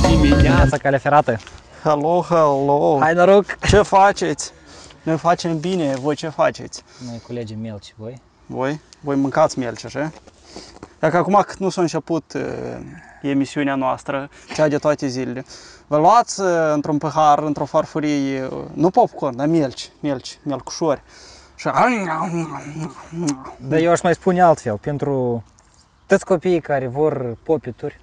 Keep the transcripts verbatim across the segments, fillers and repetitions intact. Веди меня. Asta calefărate. Hello, hello. Hai noroc. Ce faceți? Noi facem bine, voi ce faceți? Noi culegem mielci, voi? Voi? Voi mâncați mielci, așa? Dacă acum cât nu s-a început emisiunea noastră, cea de toate zilele, vă luați într-un pahar, într-o farfurie, nu popcorn, dar mielci, mielci, mielcușori. Și... Dar eu aș mai spune altfel, pentru toți copiii care vor popituri,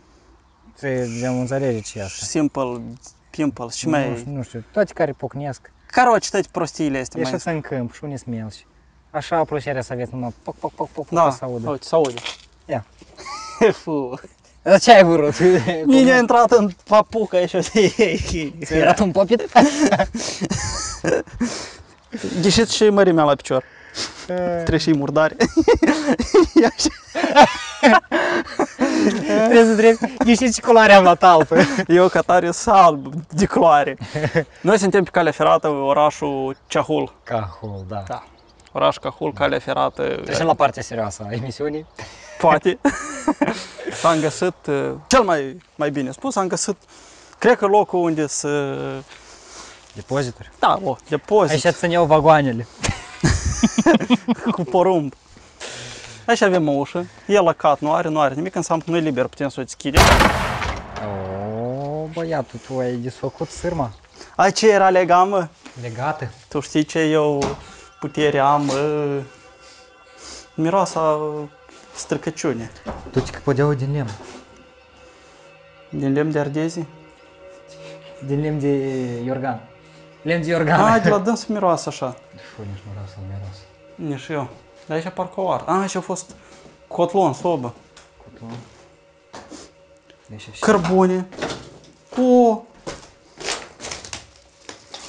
trebuie înțelege ce e asta. Simple, pimple, și mai... Nu, nu știu, toate care pocnesc. Caroci, toate prostiile astea. Ieșiți în câmp și unii mielci. Așa o plăcere să aveți, numai poc, poc, poc, poc, da, să audă. Da, să audă. Ia. Fu. Dar ce ai vrut? Mine a intrat în papuca și o să iei. Ți-ai intrat în popit? Ghișiți și mărimea la picior. Trebuie și murdare. Trebuie să trec. Ghișiți și culoarea la talpă. Eu ca tare salb de culoare. Noi suntem pe calea ferată, orașul Cahul. Cahul, da. da. Oraș Cahul, calea ferată. Trecem la partea serioasă a emisiunii. Poate. S-am găsit, cel mai, mai bine spus, am găsit, cred că locul unde să... Depozitor? Da, o, depozit. Aici țin eu vagoanele. Cu porumb. Aici avem o ușă, e lăcat, nu are, nu are nimic, înseamnă că nu e liber, putem să o deschidem. O, băiatul, tu ai desfăcut sârma. Ai ce era legat, mă? Legată. Tu știi ce eu putere am, miroasa... Stricăciune. Tot că podeaua din lemn. Din lemn de ardezii? Din lemn de iorgan. Lemn de iorgan. A, de la dâns miroasă așa. Fui, nici nu vreau să-l miroasă. Nici eu. Dar aici parcă o arde. A, aici a fost cotlon, sobă. Cotlon. Cărbune. O!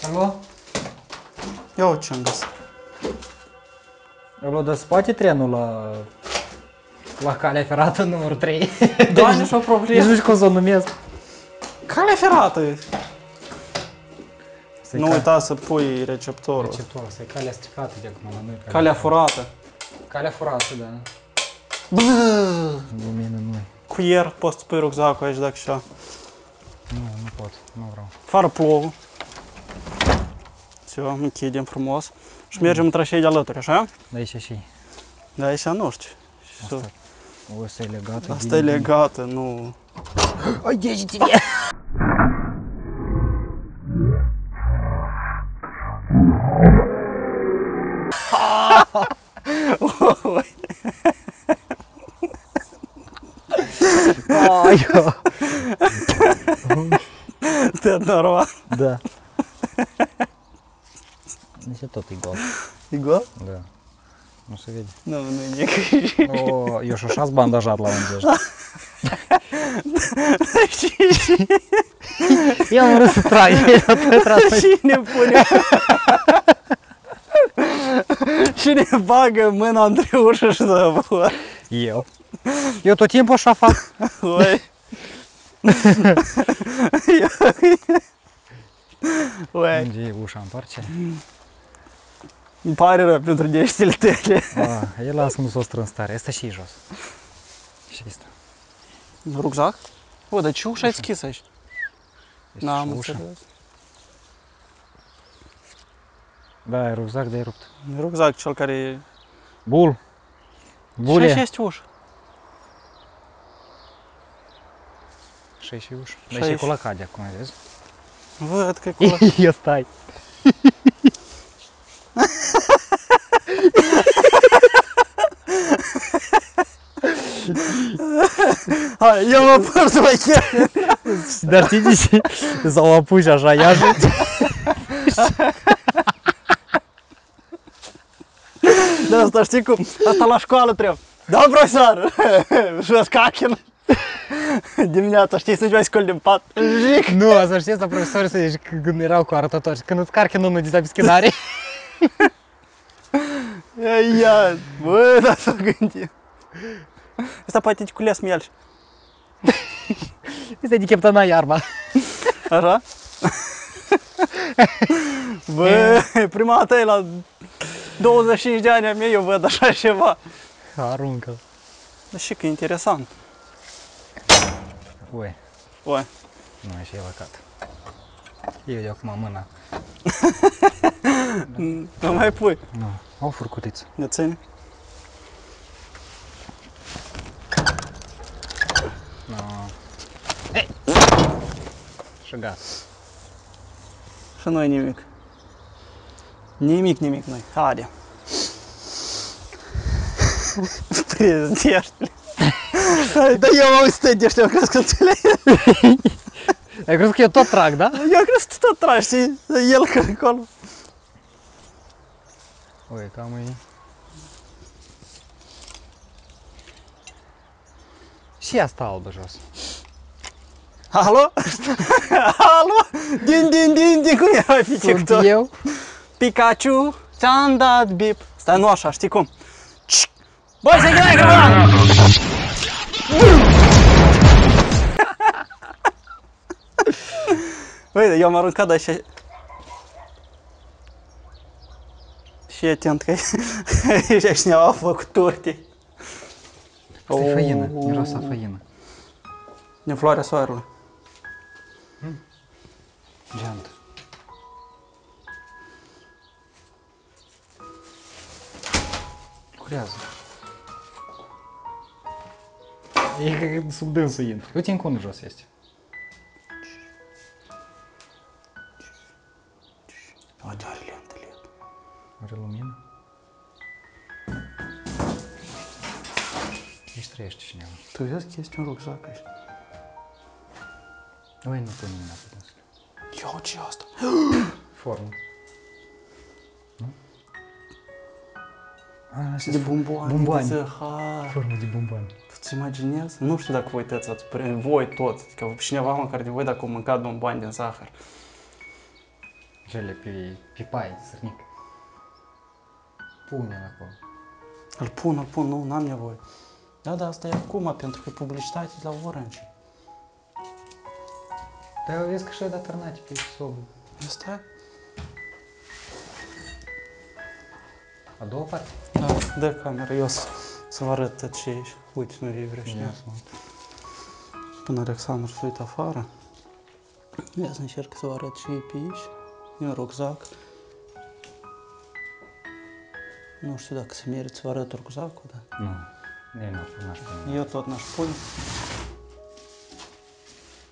Alo? Ia-o ce-am găsit. Alo, dar se poate trenul la... La calea ferată numărul trei. Da, nici o problemă. Nici nu știu cum să o numesc. Calea ferată. Nu uita să pui receptorul. Receptorul, asta e calea stricată de acum la noi. Calea furată. Calea furată, da. Lumină noi. Cu ier poți să pui rucsacul aici dacă așa. Nu, nu pot, nu vreau. Fără plouă. Ți-o închidem frumos. Și mergem între cei de alături, așa? Da, aici și. Da, aici nu știu. Asta, o, asta e legată. Asta e legată, nu... Ai, ieși-te! Te-a normal? Da. Deci e tot gol. E gol? Da. Nu se vede. Nu, nu e nici. O, eu și așa -s bandajat la unde ești. Eu am vrut să trage, dar tu ai tras. Cine pune... Cine bagă mâna între ușă și zăvor? Eu. Eu tot timpul așa fac. Oi. Oi. Unde e ușa, întoarce? Îmi pare rău pentru deștile tele. A, el lasă nu s-o strâns tare, asta și jos. Și asta. Rucsac? O, dar ce ușa ai deschis aici? N-am înțeles. Da, e rucsac, dar e rupt. E rucsac cel care e... Bul. Bule. Și aici este ușa. Și aici e ușa. Dar aici e cu lăcat de acum, vezi? Văd că e cu lăcat. Eu stai. Hai, eu mă port la chiar. Dar știi de ce? S-au apuci așa, ia și... De asta știi cum? Asta la școală trebuie. Da, profesor! Jos cachin. Dimineața știi să-și mai scoli din pat. Nu, asta știi, asta profesorii să zici când erau cu arătători. Când îți carchin unul de la bischinare. Ia, bă, dar s-o gândi. Asta poate te cules mielci. Asta e de cheptăna iarba. Așa? Bă, prima dată e la douăzeci și cinci de ani a mea, eu văd așa ceva. Aruncă-l. Dar și că e interesant. Ui. Ui. Nu, ești evacat. Eu de acum mâna. Nu mai pui. Nu, au furcutiță. De ține. Și gata. Și noi nimic. Nimic, nimic noi. Haide. Prezdește-le. Da, eu m-am uitat de-aștia, eu crezi că înțelegi. Ai crezut că eu tot trag, da? Eu crezi că tot trag, știi? El că acolo. Ui, cam e... Și asta albă jos. Alo? Alo? Din, din, din, din, cum era pe TikTok? Sunt eu. Pikachu, ți-am dat bip. Stai, nu așa, știi cum? Bă, se greacă, bă! Uite, eu am aruncat, dar și... Și e atent că e cineva a făcut torte. Asta e făină, miros a făină. Din floarea soarelui. Geantă. Curează. E ca sub dânsul intră. Uite încă unul jos este. A, de are lentă, lentă. Are lumină? Ești trăiește cineva. Tu vezi că este un rucsac ăsta. Oi, nu te nimeni a putut. Ia ce asta? Formă. De bomboane. Bomboane. Formă de bomboane. Tu ți imaginezi? Nu știu dacă voi toți ați primit, voi toți, că cineva măcar de voi dacă au mâncat bomboane din zahăr. Cele pe, pe pai, sârnic. Pune-l acolo. Îl pun, îl pun, nu, n-am nevoie. Da, da, asta e acum, pentru că publicitate la Orange. Dar vezi că și-ai dat târnate pe sobă. Asta? A doua parte? Da, dă camera, eu să vă arăt tot ce ești. Uite, nu e vreștea. Până Alexandru se uită afară. Ia să încerc să vă arăt ce e pe aici. E un rucsac. Nu știu dacă se merită să vă arăt rucsacul, dar... Nu, eu n-aș pune. Eu tot n-aș pune.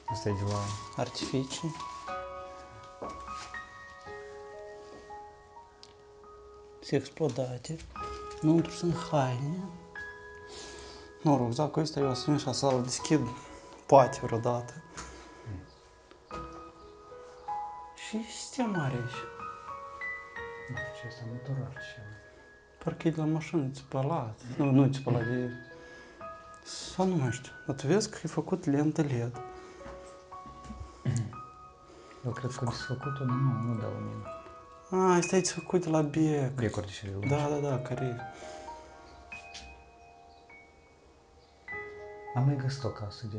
Asta e de la... Artificii. Se explodate. Înăuntru sunt haine. Nu, rucsacul ăsta eu asum și să-l deschid poate vreodată. Și sistem are aici. Nu știu ce este, motorul ceva. Parcă e de la mașină, țipălat. Nu, nu țipălat, e... Sau nu mai știu. Dar tu vezi că e făcut lentă L E D. Eu cred că ți-a făcut-o, dar nu, nu dau lumină. A, asta e ți-a făcut de la bec. Becuri de celulungi. Da, da, da, care... Am mai găsit o casă de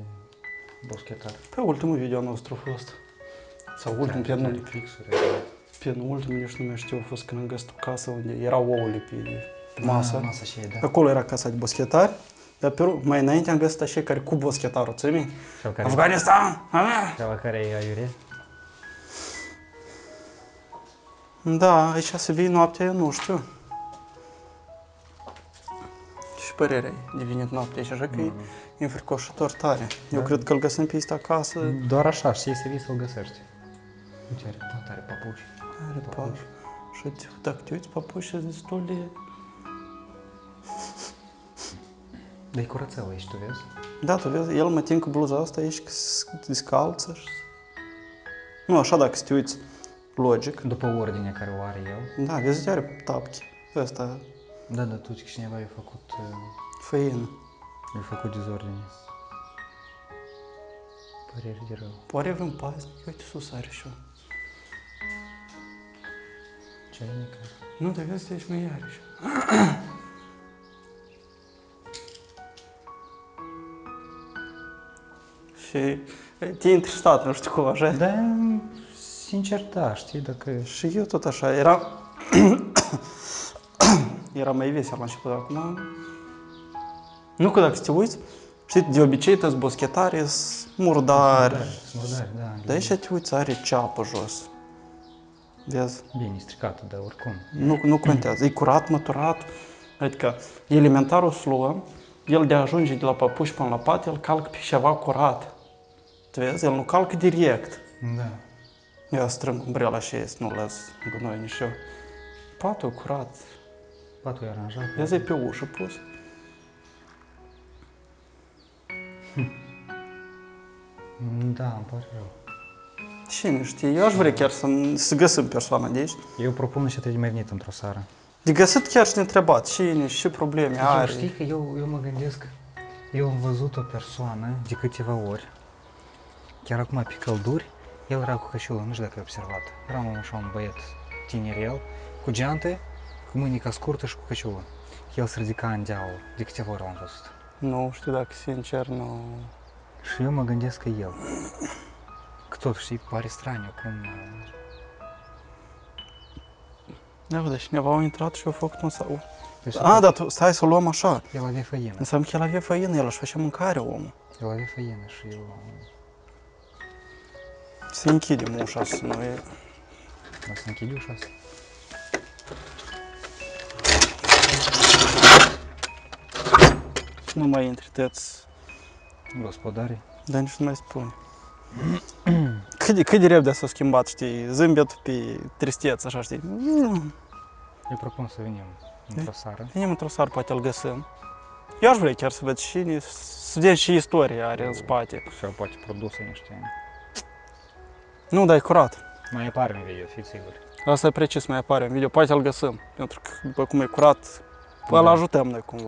boschetar. Pe ultimul video nostru a fost. Sau ultimul, penul... Penul ultimul, nici nu mai știu, a fost când am găsit o casă unde erau ouăle pe masă. Acolo era casa de boschetari. Dar mai înainte am găsit așa care cu boschetarul, ți-ai minte? Afganistan! Ceva care e aiurea? Da, aici să vii noaptea, eu nu știu. Și părerea e de venit noaptea aici, așa că e înfricoșător tare. Eu cred că îl găsim pe asta acasă. Doar așa, știi să vii să-l găsești. Uite, are pat, are papuși. Are papuși. Și dacă te uiți, papuși sunt destul de... Dar e curățău aici, tu vezi? Da, tu vezi, el mă tin cu bluza asta aici, că se descalță și... Nu, așa dacă te uiți. Logic. După ordinea care o are el. Da, vezi, are tapchi. Asta... Da, dar tu zici că cineva i-a făcut... Făină. I-a făcut dezordine. Păreri de rău. Poate vreun paznic. Uite, sus are și-o. Ce ai nică? Nu, dar vezi, aici mai are și-o. Și... Te-ai interesat, nu știu cum, așa? Da... Sincer, da, știi, dacă... Și eu tot așa, era... era mai vesel la început, acum... Nu că dacă te uiți, Și de obicei toți boschetarii sunt murdari. Murdari, da. De aici uiți, are ceapă jos. Vezi? Bine, e stricată, dar oricum. Nu, nu contează. E curat, măturat. Adică elementarul sluă, el de ajunge de la păpuși până la pat, el calcă pe ceva curat. Vezi? El nu calcă direct. Da. Eu strâng umbrela și ies, nu las gunoi nici eu. Patul e curat. Patul e aranjat. Vezi, e pe ușă pus. Da, îmi pare rău. Cine știe? Eu aș vrea chiar să, să găsim persoana de aici. Eu propun să te mai venit într-o seară. De găsit chiar și ne întrebat cine și ce probleme are. Eu știi că eu, eu mă gândesc, eu am văzut o persoană de câteva ori. Chiar acum pe călduri, el era cu cășiulă, nu știu dacă ai observat. Era un, așa, un băiat tinerel, cu geante, cu mânica scurtă și cu cășiulă. El se ridica în deaul, de câteva ori l-am văzut. Nu știu dacă, sincer, nu... Și eu mă gândesc că el. Că totuși, știi, pare straniu, cum... Da, dar cineva a intrat și a făcut un sau... Deci, a, dar tu, stai să o luăm așa. El avea făină. Înseamnă că el avea făină, el își face mâncare, omul. El avea făină și eu... Să închidem ușa să nu e... Da, să închidem ușa asta. Nu mai intri tăți... Gospodarii? Dar nici nu mai spune. Cât de, cât de repede s-a schimbat, știi, zâmbet pe tristeț, așa, știi? Eu propun să venim într-o seară. Venim într-o seară, poate îl găsim. Eu aș vrea chiar să văd și... să vedem ce istorie are în spate. Sau poate produse niște... Nu, dar e curat. Mai apare în video, fii sigur. Asta e precis, mai apare în video, poate îl găsim. Pentru că, după cum e curat, îl ajutăm noi cumva.